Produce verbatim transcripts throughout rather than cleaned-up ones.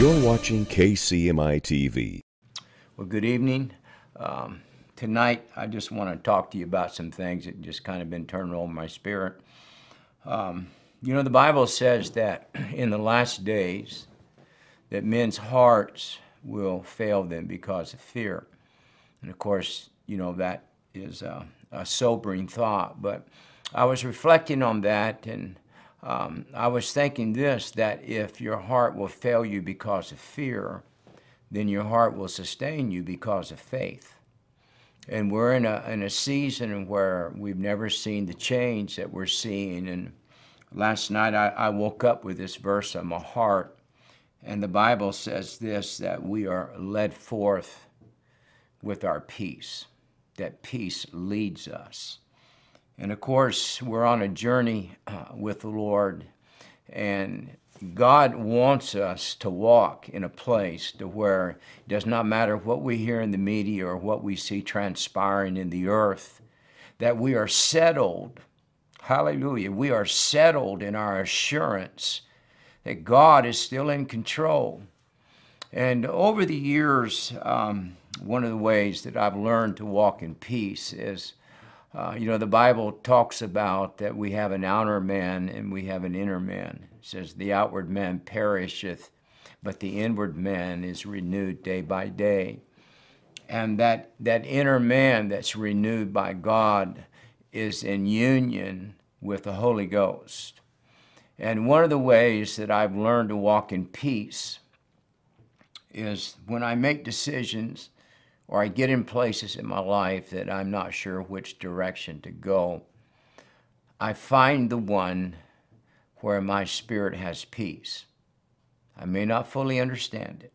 You're watching K C M I T V. Well, good evening. Um, tonight, I just want to talk to you about some things that just kind of been turning over my spirit. Um, you know, the Bible says that in the last days, that men's hearts will fail them because of fear. And of course, you know, that is a, a sobering thought. But I was reflecting on that, and um, I was thinking this, that if your heart will fail you because of fear, then your heart will sustain you because of faith. And we're in a, in a season where we've never seen the change that we're seeing. And last night I, I woke up with this verse on my heart, and the Bible says this, that we are led forth with our peace, that peace leads us. And of course, we're on a journey uh, with the Lord, and God wants us to walk in a place to where it does not matter what we hear in the media or what we see transpiring in the earth, that we are settled, hallelujah, we are settled in our assurance that God is still in control. And over the years, um, one of the ways that I've learned to walk in peace is, uh, you know, the Bible talks about that we have an outer man and we have an inner man. It says, the outward man perisheth, but the inward man is renewed day by day. And that, that inner man that's renewed by God is in union with the Holy Ghost. And one of the ways that I've learned to walk in peace is when I make decisions or I get in places in my life that I'm not sure which direction to go, I find the one where my spirit has peace. I may not fully understand it,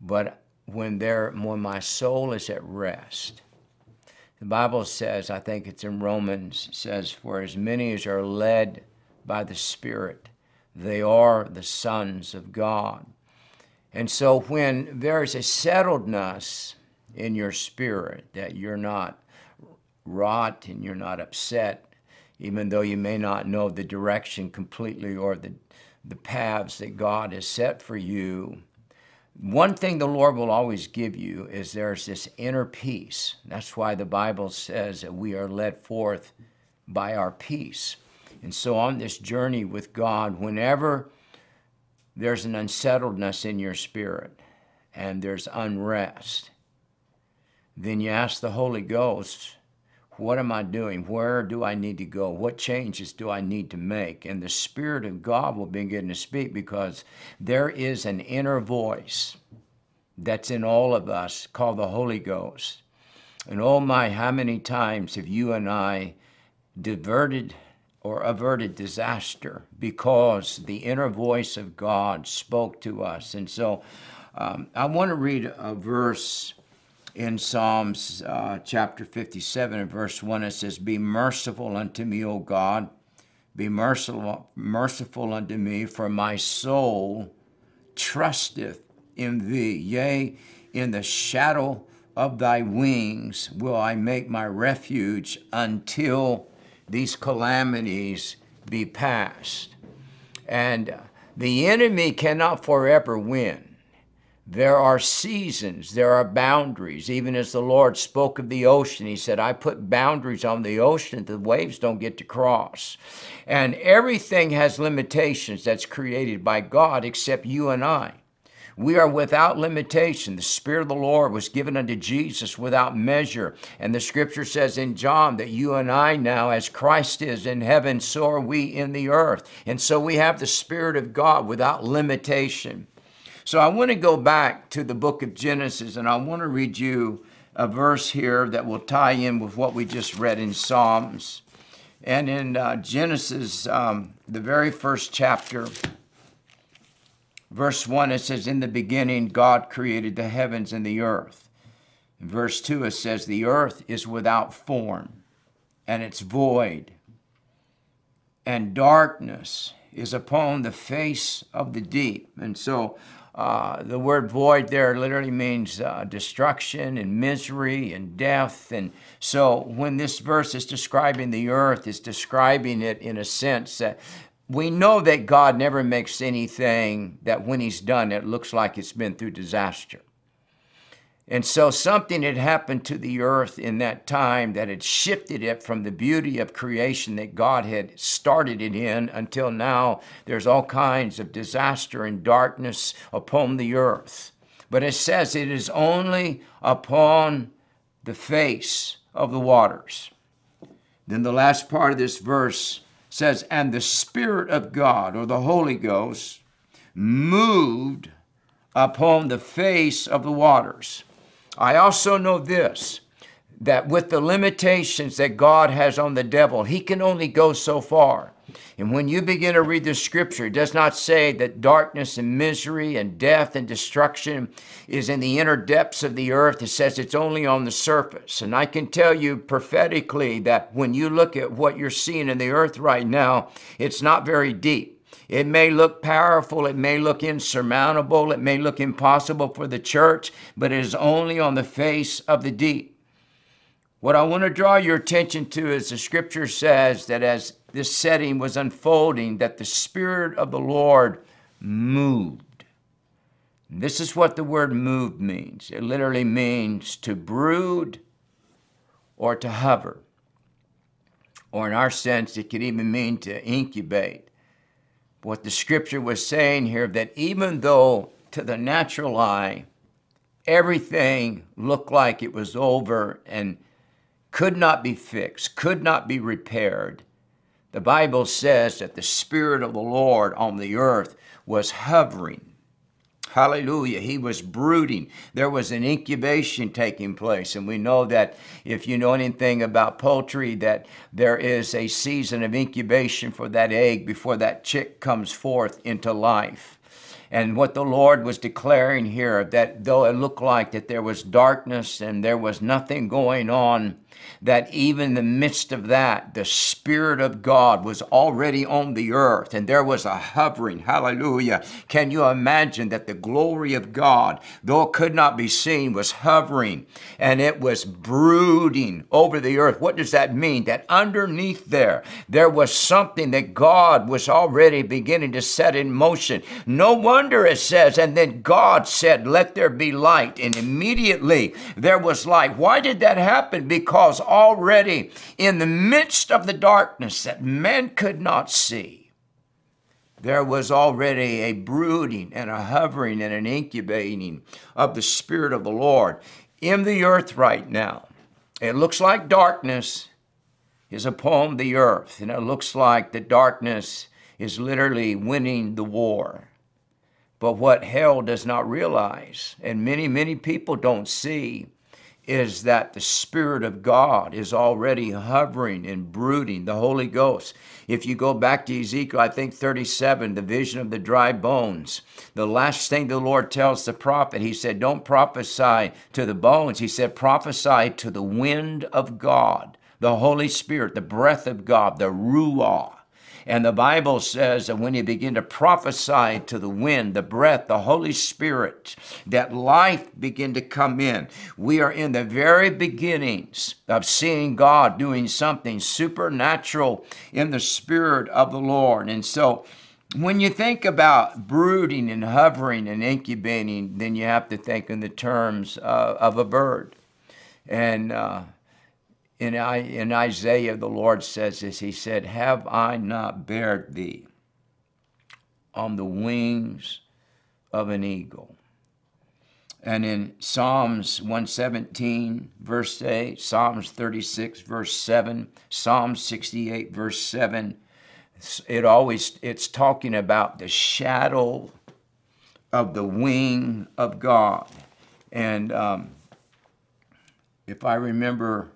but when, there, when my soul is at rest, the Bible says, I think it's in Romans, says, for as many as are led by the Spirit, they are the sons of God. And so when there is a settledness in your spirit, that you're not wrought and you're not upset, even though you may not know the direction completely or the, the paths that God has set for you, one thing the Lord will always give you is there's this inner peace. That's why the Bible says that we are led forth by our peace. And so on this journey with God, whenever there's an unsettledness in your spirit and there's unrest, then you ask the Holy Ghost, what am I doing? Where do I need to go? What changes do I need to make? And the Spirit of God will begin to speak, because there is an inner voice that's in all of us called the Holy Ghost. And oh my, how many times have you and I diverted or averted disaster because the inner voice of God spoke to us. And so um, I want to read a verse in Psalms uh, chapter fifty-seven and verse one. It says, be merciful unto me, O God, be merciful, merciful unto me, for my soul trusteth in thee. Yea, in the shadow of thy wings will I make my refuge until these calamities be past. And the enemy cannot forever win. There are seasons, there are boundaries. Even as the Lord spoke of the ocean, he said, I put boundaries on the ocean that the waves don't get to cross. And everything has limitations that's created by God except you and I. We are without limitation. The Spirit of the Lord was given unto Jesus without measure. And the Scripture says in John that you and I now, as Christ is in heaven, so are we in the earth. And so we have the Spirit of God without limitation. So I want to go back to the book of Genesis, and I want to read you a verse here that will tie in with what we just read in Psalms. And in uh, Genesis, um, the very first chapter, verse one, it says, in the beginning, God created the heavens and the earth. In verse two, it says, the earth is without form, and it's void, and darkness is upon the face of the deep. And so uh, the word void there literally means uh, destruction and misery and death. And so when this verse is describing the earth, it's describing it in a sense that we know that God never makes anything that when he's done, it looks like it's been through disaster. And so something had happened to the earth in that time that had shifted it from the beauty of creation that God had started it in until now there's all kinds of disaster and darkness upon the earth. But it says it is only upon the face of the waters. Then the last part of this verse says, and the Spirit of God, or the Holy Ghost, moved upon the face of the waters. I also know this, that with the limitations that God has on the devil, he can only go so far. And when you begin to read the scripture, it does not say that darkness and misery and death and destruction is in the inner depths of the earth. It says it's only on the surface. And I can tell you prophetically that when you look at what you're seeing in the earth right now, it's not very deep. It may look powerful, it may look insurmountable, it may look impossible for the church, but it is only on the face of the deep. What I want to draw your attention to is the scripture says that as this setting was unfolding, that the Spirit of the Lord moved. And this is what the word moved means. It literally means to brood or to hover. Or in our sense, it could even mean to incubate. What the scripture was saying here, that even though to the natural eye, everything looked like it was over and could not be fixed, could not be repaired. The Bible says that the Spirit of the Lord on the earth was hovering. Hallelujah. He was brooding. There was an incubation taking place. And we know that if you know anything about poultry, that there is a season of incubation for that egg before that chick comes forth into life. And what the Lord was declaring here, that though it looked like that there was darkness and there was nothing going on, that even in the midst of that, the Spirit of God was already on the earth and there was a hovering. Hallelujah. Can you imagine that the glory of God, though it could not be seen, was hovering and it was brooding over the earth? What does that mean? That underneath there, there was something that God was already beginning to set in motion. No wonder it says, and then God said, let there be light. And immediately there was light. Why did that happen? Because already in the midst of the darkness that man could not see, there was already a brooding and a hovering and an incubating of the Spirit of the Lord in the earth right now. It looks like darkness is upon the earth, and it looks like the darkness is literally winning the war. But what hell does not realize, and many, many people don't see, is that the Spirit of God is already hovering and brooding, the Holy Ghost. If you go back to Ezekiel, I think thirty-seven, the vision of the dry bones, the last thing the Lord tells the prophet, he said, don't prophesy to the bones. He said, prophesy to the wind of God, the Holy Spirit, the breath of God, the Ruach. And the Bible says that when you begin to prophesy to the wind, the breath, the Holy Spirit, that life begin to come in. We are in the very beginnings of seeing God doing something supernatural in the Spirit of the Lord. And so when you think about brooding and hovering and incubating, then you have to think in the terms uh, of a bird. And uh In, I, in Isaiah, the Lord says this, he said, have I not bared thee on the wings of an eagle? And in Psalms one seventeen, verse eight, Psalms thirty-six, verse seven, Psalm sixty-eight, verse seven, it always, it's talking about the shadow of the wing of God. And um, if I remember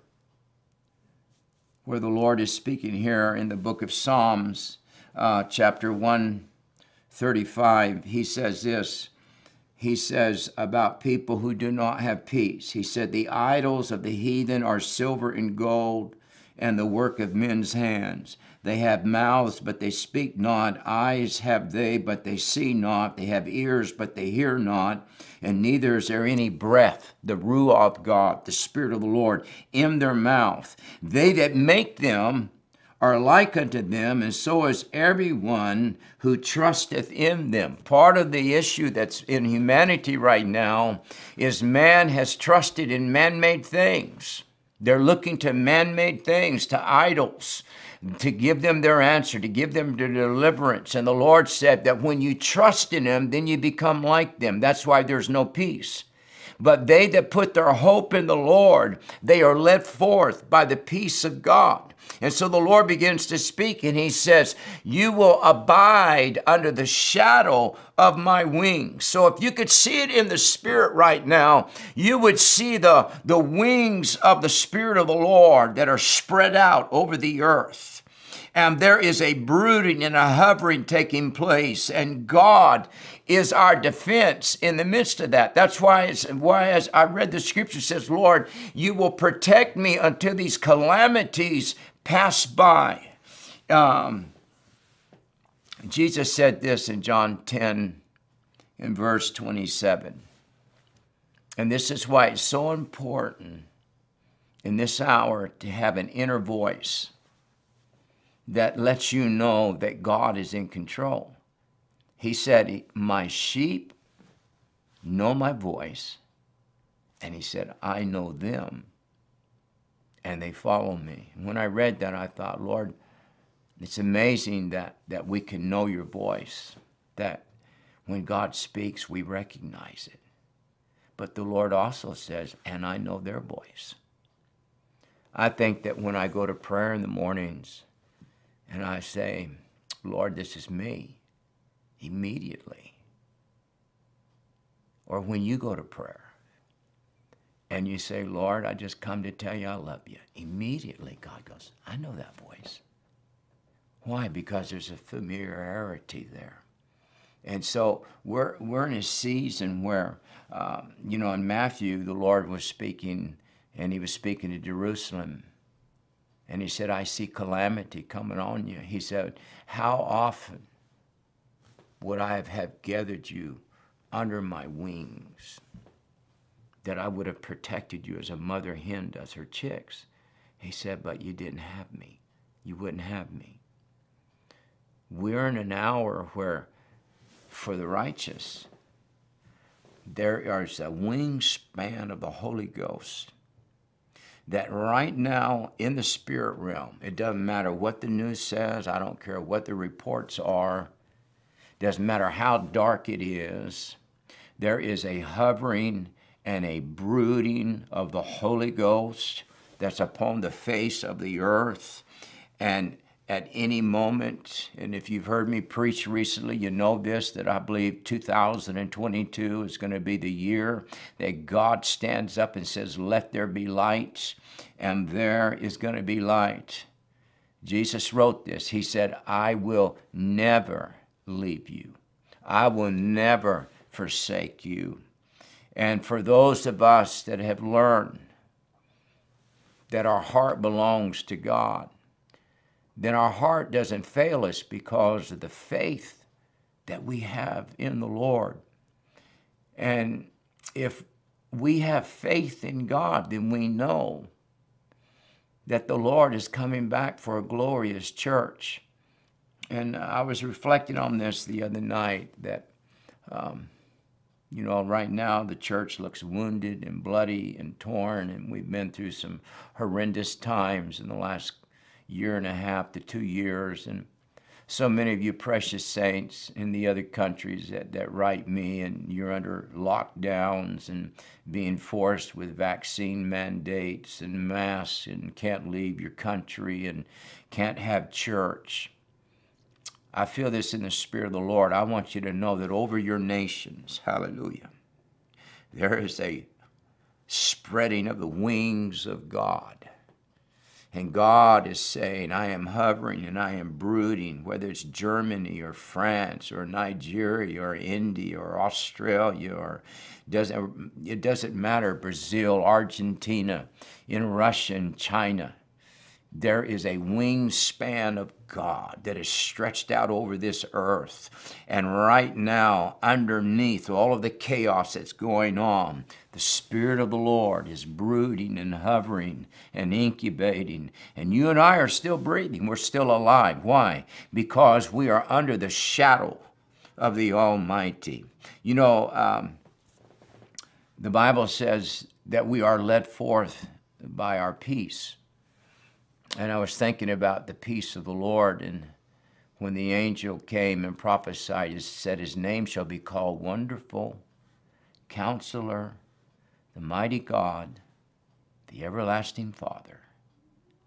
where the Lord is speaking here in the book of Psalms, uh, chapter one thirty-five, he says this, he says about people who do not have peace. He said, the idols of the heathen are silver and gold and the work of men's hands. They have mouths, but they speak not. Eyes have they, but they see not. They have ears, but they hear not. And neither is there any breath, the Ruach of God, the Spirit of the Lord, in their mouth. They that make them are like unto them, and so is everyone who trusteth in them. Part of the issue that's in humanity right now is man has trusted in man-made things. They're looking to man-made things, to idols, to give them their answer, to give them their deliverance. And the Lord said that when you trust in Him, then you become like them. That's why there's no peace. But they that put their hope in the Lord, they are led forth by the peace of God. And so the Lord begins to speak, and He says, you will abide under the shadow of my wings. So if you could see it in the Spirit right now, you would see the, the wings of the Spirit of the Lord that are spread out over the earth. And there is a brooding and a hovering taking place, and God is our defense in the midst of that. That's why, it's, why as I read the scripture, it says, Lord, you will protect me until these calamities pass by. Um, Jesus said this in John ten, in verse twenty-seven. And this is why it's so important in this hour to have an inner voice that lets you know that God is in control. He said, my sheep know my voice. And He said, I know them, and they follow me. When I read that, I thought, Lord, it's amazing that, that we can know your voice, that when God speaks, we recognize it. But the Lord also says, and I know their voice. I think that when I go to prayer in the mornings, and I say, Lord, this is me, immediately. Or when you go to prayer and you say, Lord, I just come to tell you I love you, immediately God goes, I know that voice. Why? Because there's a familiarity there. And so we're, we're in a season where, uh, you know, in Matthew, the Lord was speaking, and He was speaking to Jerusalem. And He said, I see calamity coming on you. He said, how often would I have gathered you under my wings, that I would have protected you as a mother hen does her chicks? He said, but you didn't have me. You wouldn't have me. We're in an hour where, for the righteous, there is a wingspan of the Holy Ghost, that right now in the spirit realm, it doesn't matter what the news says, I don't care what the reports are, doesn't matter how dark it is, there is a hovering and a brooding of the Holy Ghost that's upon the face of the earth. And at any moment, and if you've heard me preach recently, you know this, that I believe two thousand twenty-two is going to be the year that God stands up and says, let there be light, and there is going to be light. Jesus wrote this. He said, I will never leave you. I will never forsake you. And for those of us that have learned that our heart belongs to God, then our heart doesn't fail us because of the faith that we have in the Lord. And if we have faith in God, then we know that the Lord is coming back for a glorious church. And I was reflecting on this the other night, that, um, you know, right now the church looks wounded and bloody and torn, and we've been through some horrendous times in the last year and a half to two years. And so many of you precious saints in the other countries that, that write me, and you're under lockdowns and being forced with vaccine mandates and masks and can't leave your country and can't have church. I feel this in the Spirit of the Lord. I want you to know that over your nations, hallelujah, there is a spreading of the wings of God. And God is saying, I am hovering and I am brooding, whether it's Germany or France or Nigeria or India or Australia, or doesn't, it doesn't matter, Brazil, Argentina, in Russia and China. There is a wingspan of God that is stretched out over this earth. And right now, underneath all of the chaos that's going on, the Spirit of the Lord is brooding and hovering and incubating. And you and I are still breathing. We're still alive. Why? Because we are under the shadow of the Almighty. You know, um, the Bible says that we are led forth by our peace. And I was thinking about the peace of the Lord, and when the angel came and prophesied, it said, his name shall be called Wonderful, Counselor, the Mighty God, the Everlasting Father.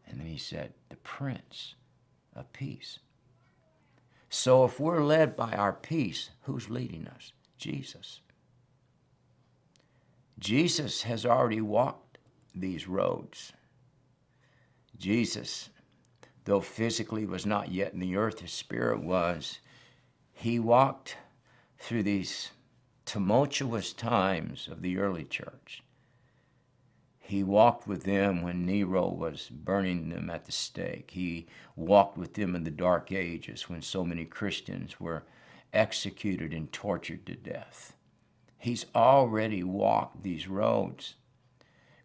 And then he said, the Prince of Peace. So if we're led by our peace, who's leading us? Jesus. Jesus has already walked these roads. Jesus, though physically was not yet in the earth, his spirit was. He walked through these tumultuous times of the early church. He walked with them when Nero was burning them at the stake. He walked with them in the Dark Ages when so many Christians were executed and tortured to death. He's already walked these roads.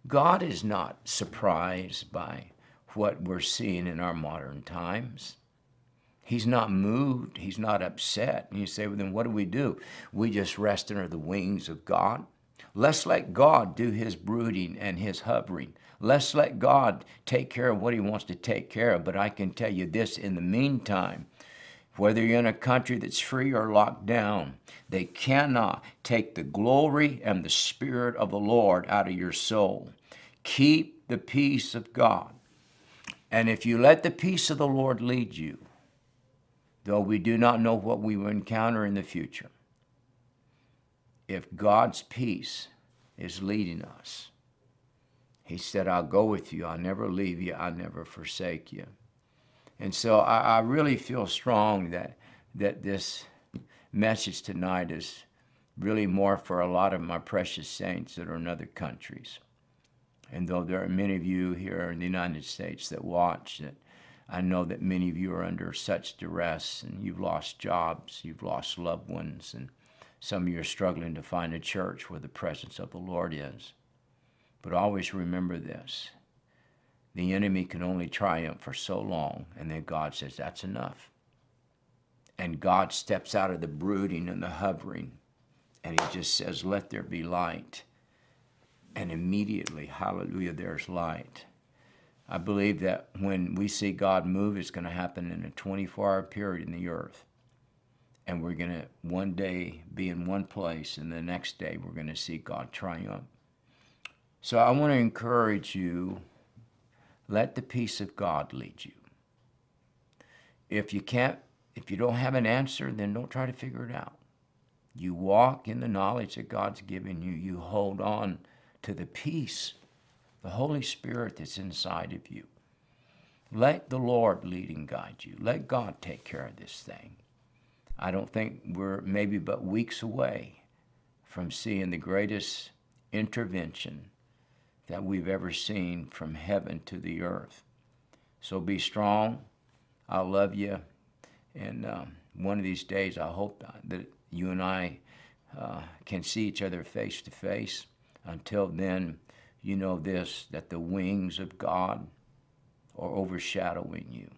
God is not surprised by what we're seeing in our modern times. He's not moved. He's not upset. And you say, well, then what do we do? We just rest under the wings of God. Let's let God do his brooding and his hovering. Let's let God take care of what he wants to take care of. But I can tell you this, in the meantime, whether you're in a country that's free or locked down, they cannot take the glory and the Spirit of the Lord out of your soul. Keep the peace of God. And if you let the peace of the Lord lead you, though we do not know what we will encounter in the future, if God's peace is leading us, he said, I'll go with you, I'll never leave you, I'll never forsake you. And so I, I really feel strong that, that this message tonight is really more for a lot of my precious saints that are in other countries. And though there are many of you here in the United States that watch, that I know that many of you are under such duress, and you've lost jobs, you've lost loved ones, and some of you are struggling to find a church where the presence of the Lord is. But always remember this. The enemy can only triumph for so long, and then God says, that's enough. And God steps out of the brooding and the hovering, and he just says, let there be light. And immediately, hallelujah, there's light. I believe that when we see God move, it's going to happen in a twenty-four hour period in the earth. And we're going to one day be in one place, and the next day we're going to see God triumph. So I want to encourage you, let the peace of God lead you. If you can't, if you don't have an answer, then don't try to figure it out. You walk in the knowledge that God's given you. You hold on to the peace, the Holy Spirit that's inside of you. Let the Lord lead and guide you. Let God take care of this thing. I don't think we're maybe but weeks away from seeing the greatest intervention that we've ever seen from heaven to the earth. So be strong. I love you. And um, one of these days, I hope that you and I uh, can see each other face to face. Until then, you know this, that the wings of God are overshadowing you.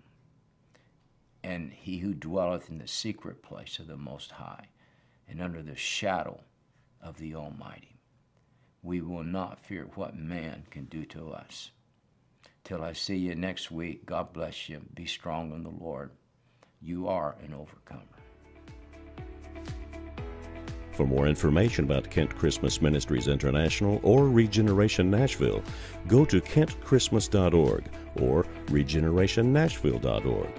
And he who dwelleth in the secret place of the Most High and under the shadow of the Almighty, we will not fear what man can do to us. Till I see you next week, God bless you. Be strong in the Lord. You are an overcomer. For more information about Kent Christmas Ministries International or Regeneration Nashville, go to kent christmas dot org or regeneration nashville dot org.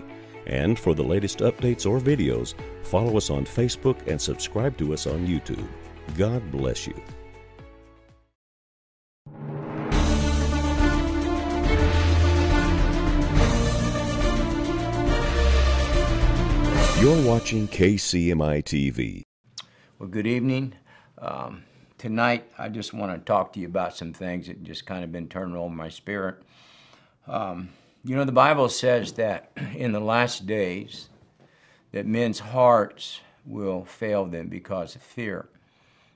And for the latest updates or videos, follow us on Facebook and subscribe to us on YouTube. God bless you. You're watching K C M I T V. Well, good evening. Um, tonight, I just want to talk to you about some things that just kind of been turning over my spirit. Um, You know, the Bible says that in the last days that men's hearts will fail them because of fear.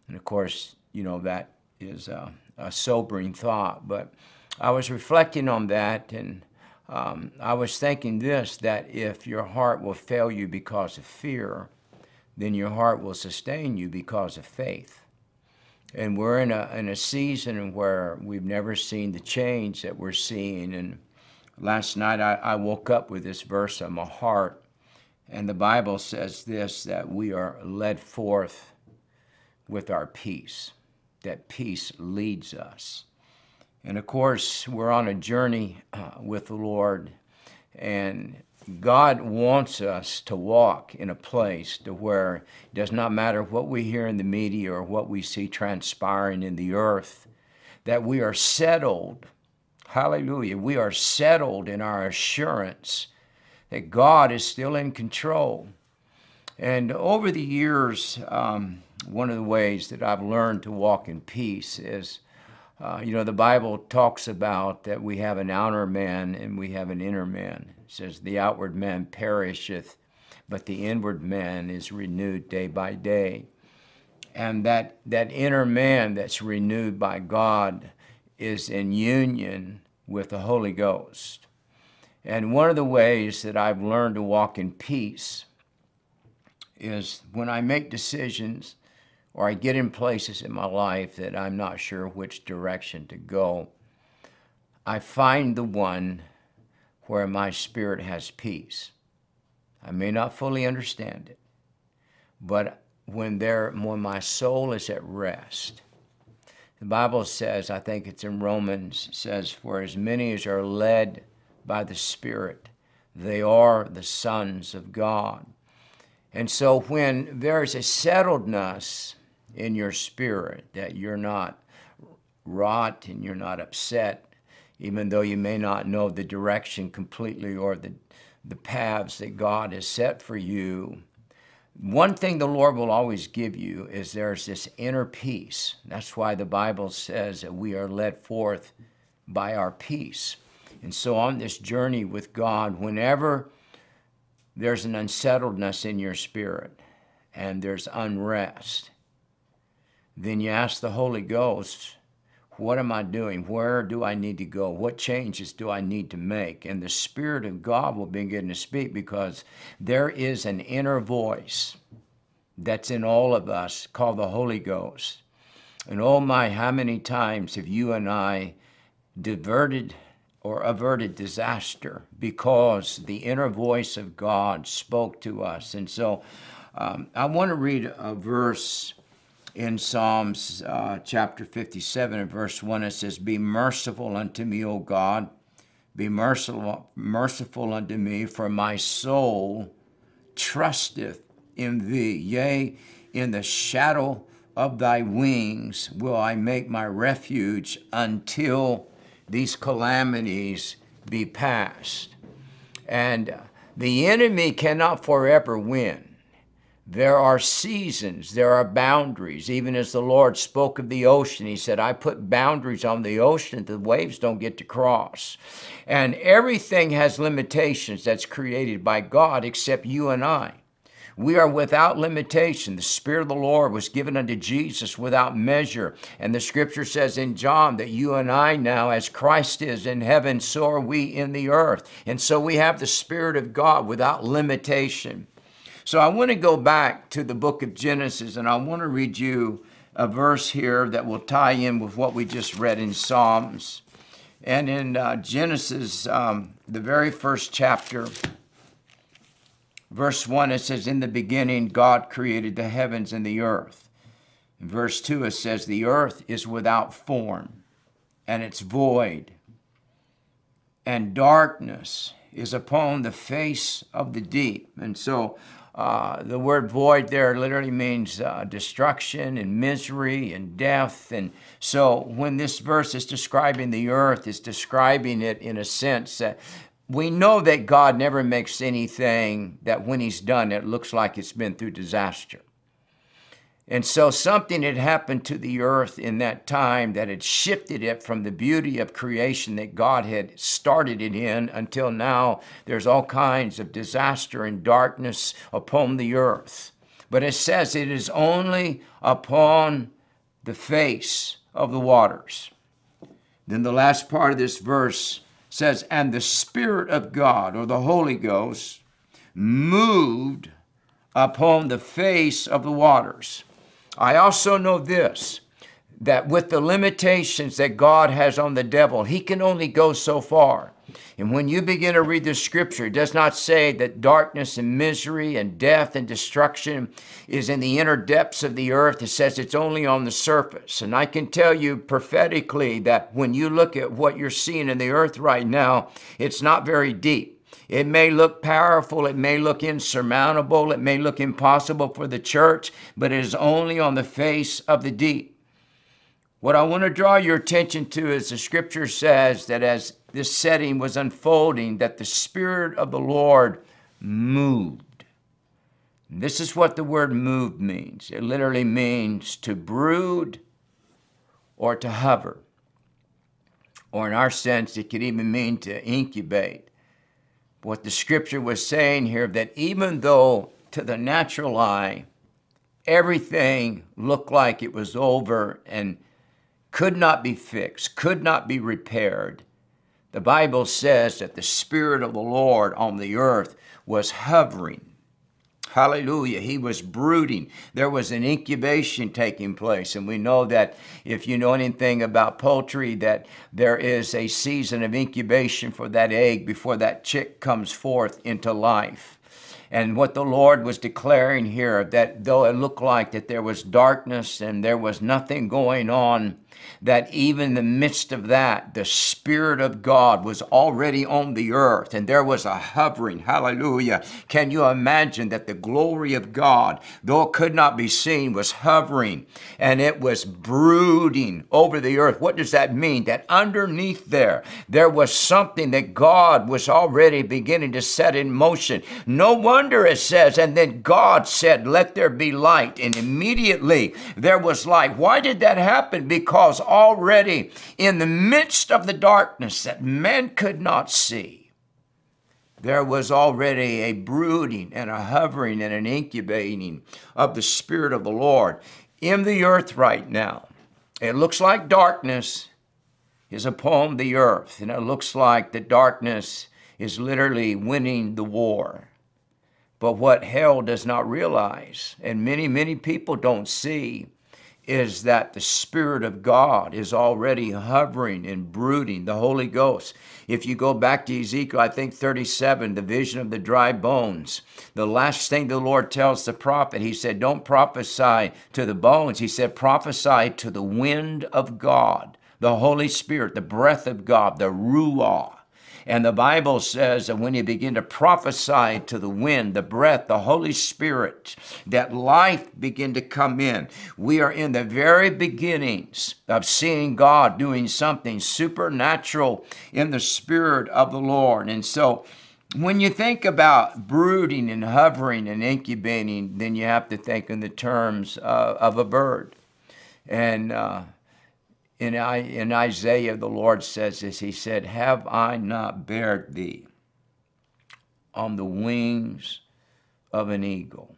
And of course, you know, that is a, a sobering thought. But I was reflecting on that, and um, I was thinking this, that if your heart will fail you because of fear, then your heart will sustain you because of faith. And we're in a, in a season where we've never seen the change that we're seeing. And last night I, I woke up with this verse on my heart, and the Bible says this, that we are led forth with our peace, that peace leads us. And of course, we're on a journey uh, with the Lord, and God wants us to walk in a place to where it does not matter what we hear in the media or what we see transpiring in the earth, that we are settled. Hallelujah. We are settled in our assurance that God is still in control. And over the years, um, one of the ways that I've learned to walk in peace is, uh, you know, the Bible talks about that we have an outer man and we have an inner man. It says, the outward man perisheth, but the inward man is renewed day by day. And that, that inner man that's renewed by God is in union with the Holy Ghost. And one of the ways that I've learned to walk in peace is when I make decisions or I get in places in my life that I'm not sure which direction to go, I find the one where my spirit has peace. I may not fully understand it, but when, there, when my soul is at rest, the Bible says, I think it's in Romans, says, for as many as are led by the Spirit, they are the sons of God. And so when there is a settledness in your spirit, that you're not wrought and you're not upset, even though you may not know the direction completely or the, the paths that God has set for you, one thing the Lord will always give you is there's this inner peace. That's why the Bible says that we are led forth by our peace. And so on this journey with God, whenever there's an unsettledness in your spirit and there's unrest, then you ask the Holy Ghost, what am I doing? Where do I need to go? What changes do I need to make? And the Spirit of God will begin to speak, because there is an inner voice that's in all of us called the Holy Ghost. And oh my, how many times have you and I diverted or averted disaster because the inner voice of God spoke to us. And so um, I want to read a verse in Psalms uh, chapter fifty-seven and verse one. It says, be merciful unto me, O God, be merciful, merciful unto me, for my soul trusteth in thee. Yea, in the shadow of thy wings will I make my refuge until these calamities be past. And the enemy cannot forever win. There are seasons, there are boundaries. Even as the Lord spoke of the ocean, he said, I put boundaries on the ocean that the waves don't get to cross. And everything has limitations that's created by God except you and I. We are without limitation. The Spirit of the Lord was given unto Jesus without measure. And the Scripture says in John that you and I now, as Christ is in heaven, so are we in the earth. And so we have the Spirit of God without limitation. So I want to go back to the book of Genesis, and I want to read you a verse here that will tie in with what we just read in Psalms. And in uh, Genesis, um, the very first chapter, verse one, it says, in the beginning, God created the heavens and the earth. In verse two, it says, the earth is without form, and it's void, and darkness is upon the face of the deep. And so uh, the word void there literally means uh, destruction and misery and death. And so when this verse is describing the earth, it's describing it in a sense that we know that God never makes anything that when he's done, it looks like it's been through disaster. And so something had happened to the earth in that time that had shifted it from the beauty of creation that God had started it in until now there's all kinds of disaster and darkness upon the earth. But it says it is only upon the face of the waters. Then the last part of this verse says, and the Spirit of God, or the Holy Ghost, moved upon the face of the waters. I also know this, that with the limitations that God has on the devil, he can only go so far. And when you begin to read the scripture, it does not say that darkness and misery and death and destruction is in the inner depths of the earth. It says it's only on the surface. And I can tell you prophetically that when you look at what you're seeing in the earth right now, it's not very deep. It may look powerful, it may look insurmountable, it may look impossible for the church, but it is only on the face of the deep. What I want to draw your attention to is the scripture says that as this setting was unfolding, that the Spirit of the Lord moved. And this is what the word "move" means. It literally means to brood or to hover. Or in our sense, it could even mean to incubate. What the scripture was saying here, that even though to the natural eye, everything looked like it was over and could not be fixed, could not be repaired, the Bible says that the Spirit of the Lord on the earth was hovering. Hallelujah. He was brooding. There was an incubation taking place. And we know that if you know anything about poultry, that there is a season of incubation for that egg before that chick comes forth into life. And what the Lord was declaring here, that though it looked like that there was darkness and there was nothing going on, that even in the midst of that, the Spirit of God was already on the earth, and there was a hovering. Hallelujah. Can you imagine that the glory of God, though it could not be seen, was hovering, and it was brooding over the earth? What does that mean? That underneath there, there was something that God was already beginning to set in motion. No wonder it says, and then God said, let there be light, and immediately there was light. Why did that happen? Because already in the midst of the darkness that man could not see, there was already a brooding and a hovering and an incubating of the Spirit of the Lord in the earth right now. It looks like darkness is upon the earth, and it looks like the darkness is literally winning the war. But what hell does not realize, and many, many people don't see, is that the Spirit of God is already hovering and brooding, the Holy Ghost. If you go back to Ezekiel, I think thirty-seven, the vision of the dry bones, the last thing the Lord tells the prophet, he said, don't prophesy to the bones. He said, prophesy to the wind of God, the Holy Spirit, the breath of God, the Ruach. And the Bible says that when you begin to prophesy to the wind, the breath, the Holy Spirit, that life begin to come in. We are in the very beginnings of seeing God doing something supernatural in the Spirit of the Lord. And so when you think about brooding and hovering and incubating, then you have to think in the terms uh, of a bird. And uh In, I, in Isaiah, the Lord says this, he said, have I not bared thee on the wings of an eagle?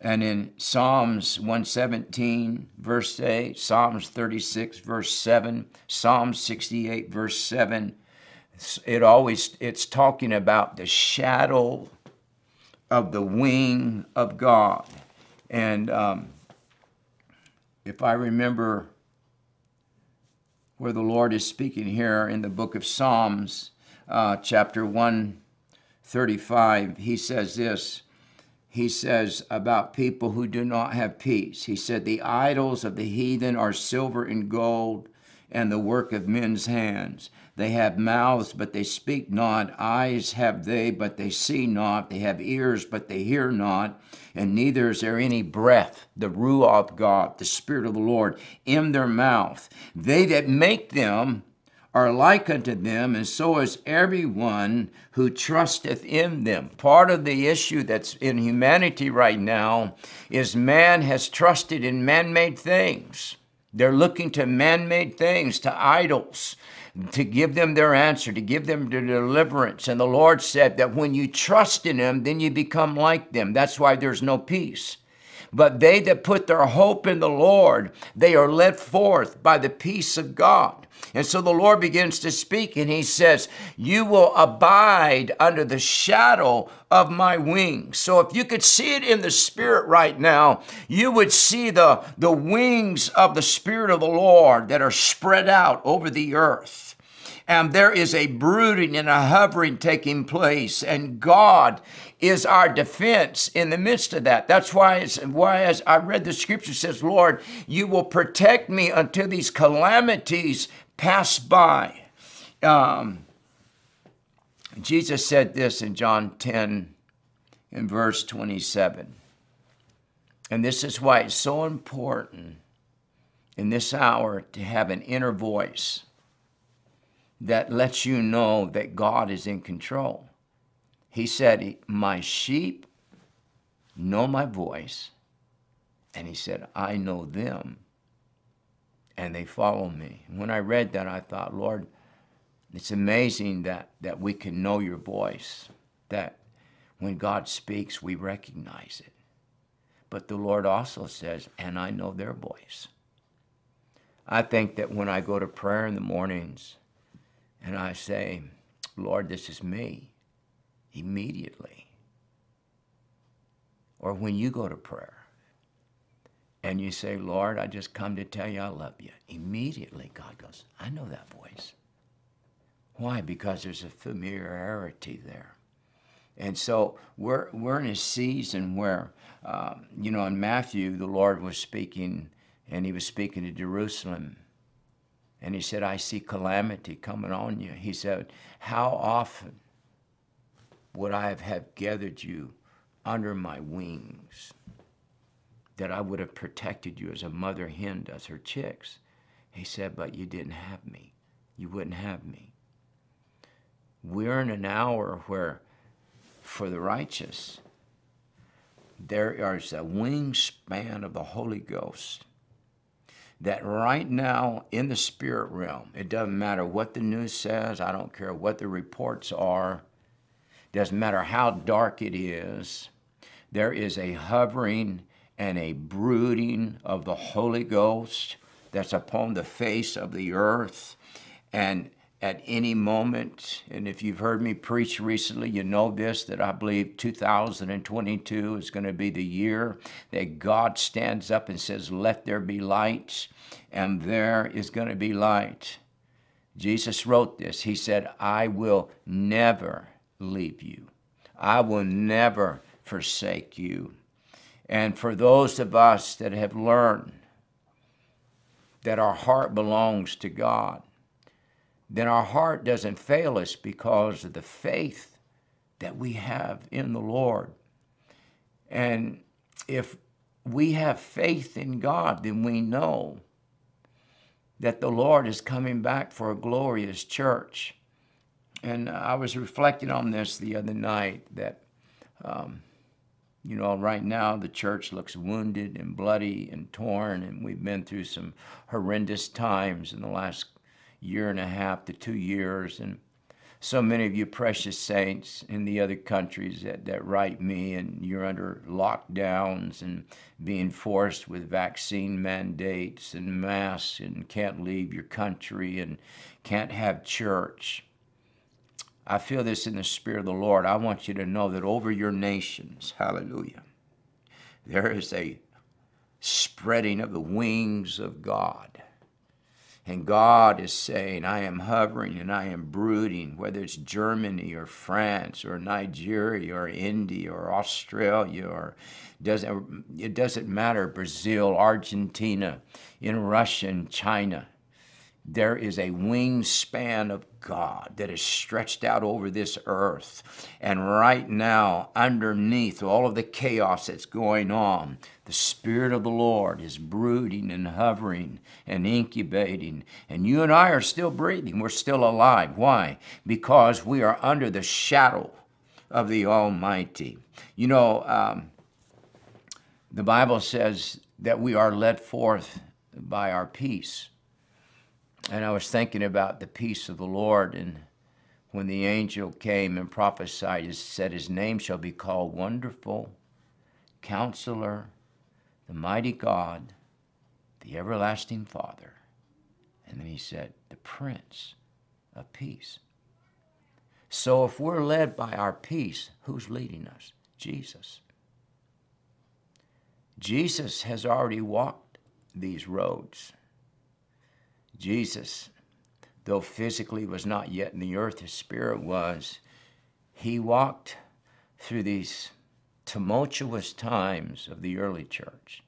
And in Psalms one seventeen, verse eight, Psalms thirty-six, verse seven, Psalm sixty-eight, verse seven, it always, it's talking about the shadow of the wing of God. And um, if I remember where the Lord is speaking here in the book of Psalms, uh, chapter one thirty-five, he says this, he says about people who do not have peace. He said, the idols of the heathen are silver and gold and the work of men's hands. They have mouths, but they speak not. Eyes have they, but they see not. They have ears, but they hear not. And neither is there any breath, the Ruach of God, the Spirit of the Lord, in their mouth. They that make them are like unto them, and so is everyone who trusteth in them. Part of the issue that's in humanity right now is man has trusted in man-made things. They're looking to man-made things, to idols, to give them their answer, to give them their deliverance. And the Lord said that when you trust in Him, then you become like them. That's why there's no peace. But they that put their hope in the Lord, they are led forth by the peace of God. And so the Lord begins to speak, and He says, you will abide under the shadow of my wings. So if you could see it in the Spirit right now, you would see the, the wings of the Spirit of the Lord that are spread out over the earth. And there is a brooding and a hovering taking place, and God is our defense in the midst of that. That's why, it's, why as I read the scripture, it says, Lord, you will protect me until these calamities pass by. Um, Jesus said this in John ten, in verse twenty-seven. And this is why it's so important in this hour to have an inner voice that lets you know that God is in control. He said, my sheep know my voice. And He said, I know them, and they follow me. When I read that, I thought, Lord, it's amazing that, that we can know your voice, that when God speaks, we recognize it. But the Lord also says, and I know their voice. I think that when I go to prayer in the mornings, and I say, Lord, this is me, immediately. Or when you go to prayer and you say, Lord, I just come to tell you I love you, immediately God goes, I know that voice. Why? Because there's a familiarity there. And so we're, we're in a season where, um, you know, in Matthew, the Lord was speaking, and He was speaking to Jerusalem. And He said, I see calamity coming on you. He said, how often would I have gathered you under my wings, that I would have protected you as a mother hen does her chicks? He said, but you didn't have me. You wouldn't have me. We're in an hour where, for the righteous, there is a wingspan of the Holy Ghost, that right now in the spirit realm, it doesn't matter what the news says, I don't care what the reports are, doesn't matter how dark it is, there is a hovering and a brooding of the Holy Ghost that's upon the face of the earth. And at any moment, and if you've heard me preach recently, you know this, that I believe two thousand twenty-two is going to be the year that God stands up and says, let there be light, and there is going to be light. Jesus wrote this. He said, I will never leave you. I will never forsake you. And for those of us that have learned that our heart belongs to God, then our heart doesn't fail us because of the faith that we have in the Lord. And if we have faith in God, then we know that the Lord is coming back for a glorious church. And I was reflecting on this the other night, that, um, you know, right now the church looks wounded and bloody and torn, and we've been through some horrendous times in the last year and a half to two years. And so many of you precious saints in the other countries that, that write me, and you're under lockdowns and being forced with vaccine mandates and masks and can't leave your country and can't have church. I feel this in the Spirit of the Lord. I want you to know that over your nations, hallelujah, there is a spreading of the wings of God. And God is saying, I am hovering and I am brooding, whether it's Germany or France or Nigeria or India or Australia, or doesn't, it doesn't matter, Brazil, Argentina, in Russia and China. There is a wingspan of God that is stretched out over this earth. And right now, underneath all of the chaos that's going on, the Spirit of the Lord is brooding and hovering and incubating. And you and I are still breathing. We're still alive. Why? Because we are under the shadow of the Almighty. You know, um, the Bible says that we are led forth by our peace. And I was thinking about the peace of the Lord, and when the angel came and prophesied, it said, his name shall be called Wonderful, Counselor, the Mighty God, the Everlasting Father. And then he said, the Prince of Peace. So if we're led by our peace, who's leading us? Jesus. Jesus has already walked these roads. Jesus, though physically was not yet in the earth, his spirit was. He walked through these tumultuous times of the early church.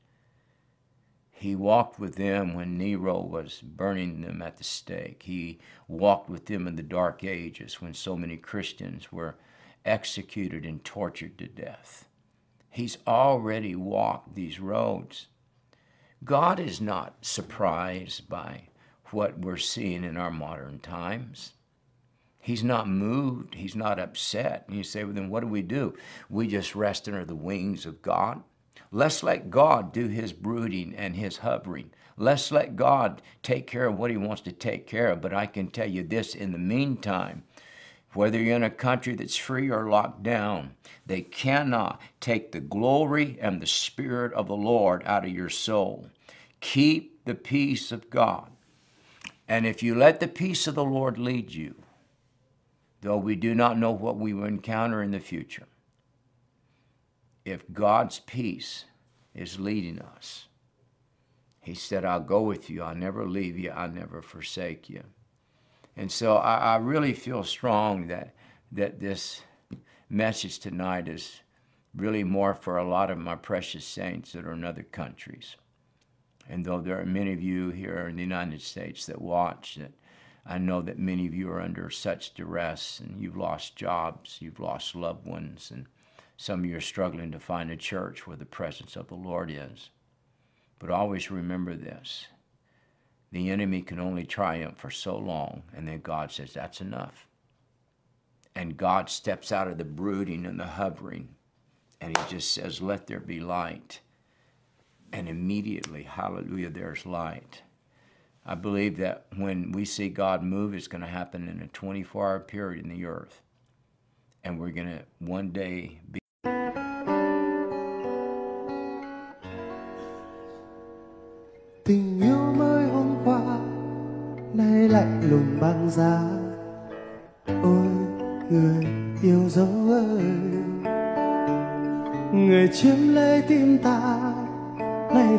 He walked with them when Nero was burning them at the stake. He walked with them in the Dark Ages when so many Christians were executed and tortured to death. He's already walked these roads. God is not surprised by what we're seeing in our modern times. He's not moved. He's not upset. And you say, well, then what do we do? We just rest under the wings of God. Let's let God do his brooding and his hovering. Let's let God take care of what he wants to take care of. But I can tell you this, in the meantime, whether you're in a country that's free or locked down, they cannot take the glory and the Spirit of the Lord out of your soul. Keep the peace of God. And if you let the peace of the Lord lead you, though we do not know what we will encounter in the future, if God's peace is leading us, he said, I'll go with you, I'll never leave you, I'll never forsake you. And so I, I really feel strong that, that this message tonight is really more for a lot of my precious saints that are in other countries. And though there are many of you here in the United States that watch, that I know that many of you are under such duress, and you've lost jobs, you've lost loved ones, and some of you are struggling to find a church where the presence of the Lord is. But always remember this. The enemy can only triumph for so long, and then God says, that's enough. And God steps out of the brooding and the hovering, and he just says, let there be light. And immediately, hallelujah, there's light. I believe that when we see God move, it's going to happen in a twenty-four hour period in the earth. And we're going to one day be... Tình yêu mới hôm qua, nay lạnh lùng băng giá. Ôi, người yêu dấu ơi, người chiếm lấy tim ta, nay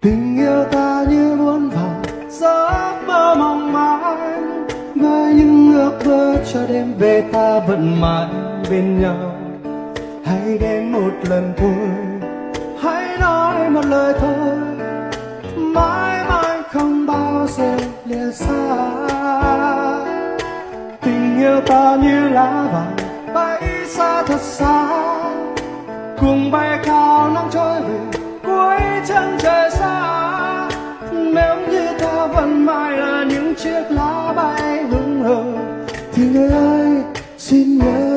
tình yêu ta như muốn vào giấc mơ mong manh, và những ước mơ cho đêm về ta vẫn mãi bên nhau. Hãy đến một lần thôi, hãy nói một lời thôi, mãi mãi không bao giờ lìa xa. Tình yêu ta như lá vàng bay xa thật xa, cùng bay cao nắng trôi về cuối chân trời xa. Nếu như ta vẫn mãi là những chiếc lá bay hững hờ, thì người ơi xin nhớ